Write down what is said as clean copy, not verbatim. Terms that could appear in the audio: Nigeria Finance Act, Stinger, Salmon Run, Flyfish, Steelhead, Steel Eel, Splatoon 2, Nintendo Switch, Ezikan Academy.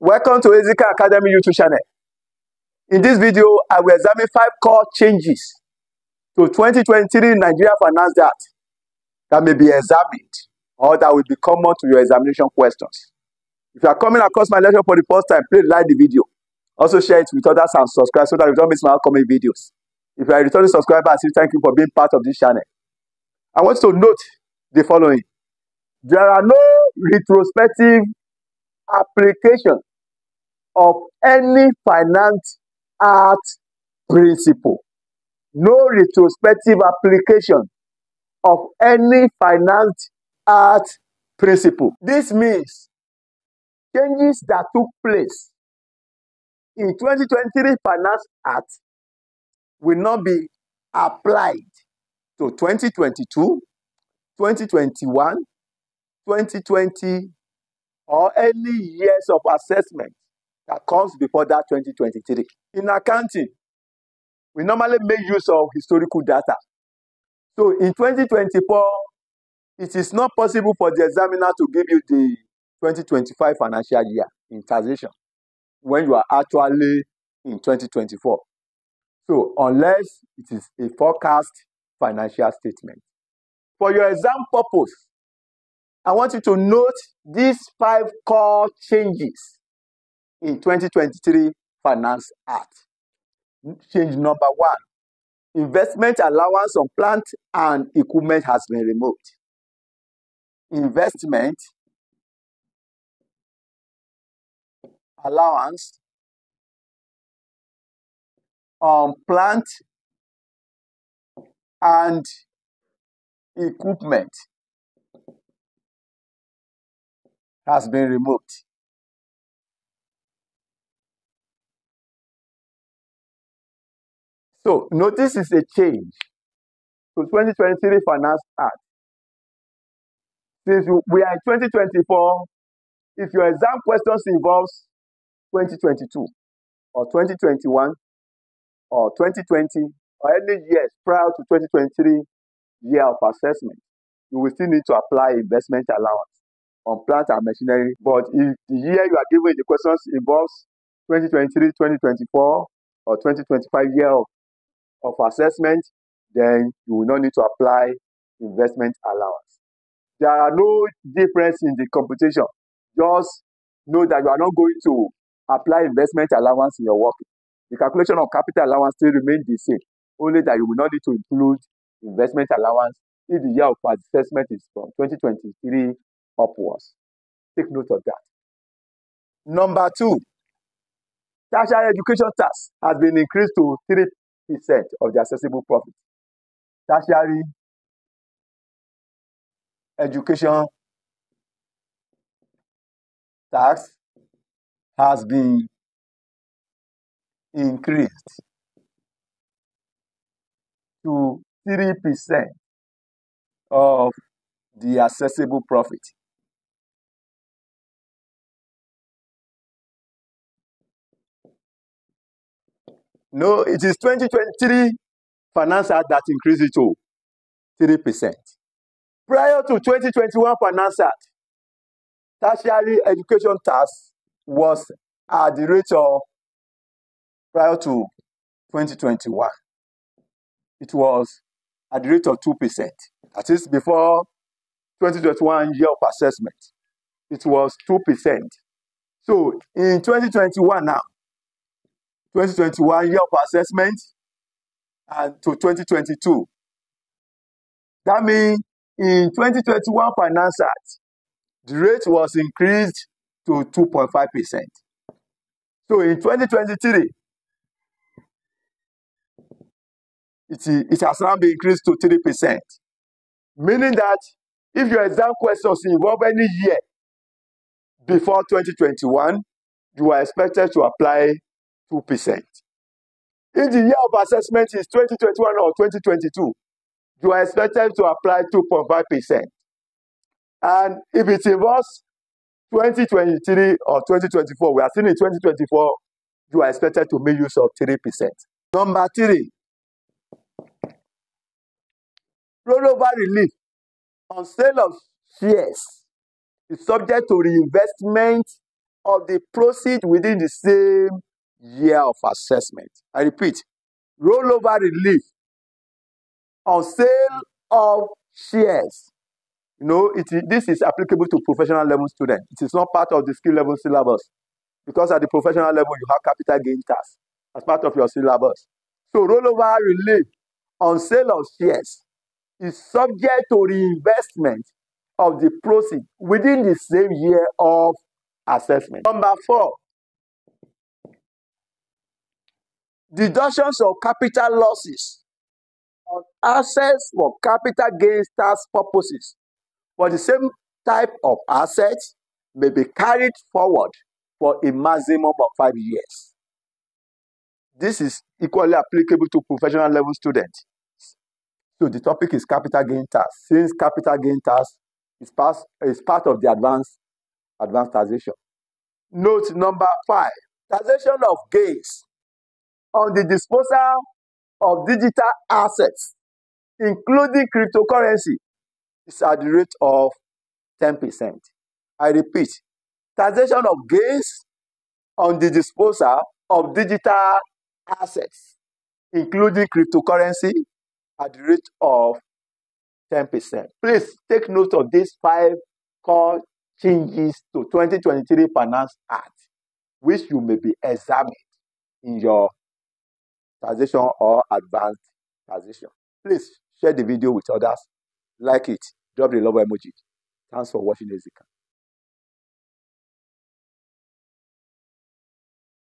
Welcome to Ezikan Academy YouTube channel. In this video, I will examine 5 core changes to 2023 Nigeria Finance Act that may be examined or that will be common to your examination questions. If you are coming across my lecture for the first time, please like the video. Also share it with others and subscribe so that you don't miss my upcoming videos. If you are a returning subscriber, I say thank you for being part of this channel. I want to note the following. There are no retrospective applications of any Finance Act principle. No retrospective application of any Finance Act principle. This means changes that took place in 2023 Finance Act will not be applied to 2022, 2021, 2020, or any years of assessment that comes before that 2023. In accounting, we normally make use of historical data. So in 2024, it is not possible for the examiner to give you the 2025 financial year in taxation when you are actually in 2024. So unless it is a forecast financial statement. For your exam purpose, I want you to note these 5 core changes in 2023 Finance Act. Change number 1, investment allowance on plant and equipment has been removed. Investment allowance on plant and equipment has been removed. So, notice it's a change to 2023 Finance Act. Since we are in 2024, if your exam questions involves 2022 or 2021 or 2020 or any years prior to 2023 year of assessment, you will still need to apply investment allowance on plant and machinery. But if the year you are given the questions involves 2023, 2024 or 2025 year of assessment, then you will not need to apply investment allowance. There are no difference in the computation. Just know that you are not going to apply investment allowance in your work. The calculation of capital allowance still remains the same, only that you will not need to include investment allowance if the year of assessment is from 2023 upwards. Take note of that. Number 2, tertiary education tax has been increased to 3% of the accessible profit. Tertiary education tax has been increased to 3% of the accessible profit. No, it is 2023 Finance Act that increased it to 3%. Prior to 2021 Finance Act, tertiary education tax was at the rate of, prior to 2021, it was at the rate of 2%. That is, before 2021 year of assessment, it was 2%. So in 2021 now, 2021 year of assessment and to 2022. That means in 2021 Finance Act, the rate was increased to 2.5%. So in 2023, it has now been increased to 3%. Meaning that if your exam questions involve any year before 2021, you are expected to apply 2%. If the year of assessment is 2021 or 2022, you are expected to apply 2.5%. And if it involves 2023 or 2024, we are still in 2024, you are expected to make use of 3%. Number 3, rollover relief on sale of shares is subject to reinvestment of the proceeds within the same year of assessment. I repeat, rollover relief on sale of shares. You know, this is applicable to professional level students. It is not part of the skill level syllabus, because at the professional level, you have capital gain tax as part of your syllabus. So rollover relief on sale of shares is subject to reinvestment of the proceeds within the same year of assessment. Number four, deductions of capital losses on assets for capital gains tax purposes for the same type of assets may be carried forward for a maximum of 5 years. This is equally applicable to professional level students. So the topic is capital gain tax, since capital gain tax is part of the advanced taxation. Note number five, taxation of gains on the disposal of digital assets, including cryptocurrency, is at the rate of 10%. I repeat, taxation of gains on the disposal of digital assets, including cryptocurrency, at the rate of 10%. Please take note of these five core changes to 2023 Finance Act, which you may be examined in your taxation or advanced taxation. Please share the video with others, like it, drop the love emoji. Thanks for watching Ezikan.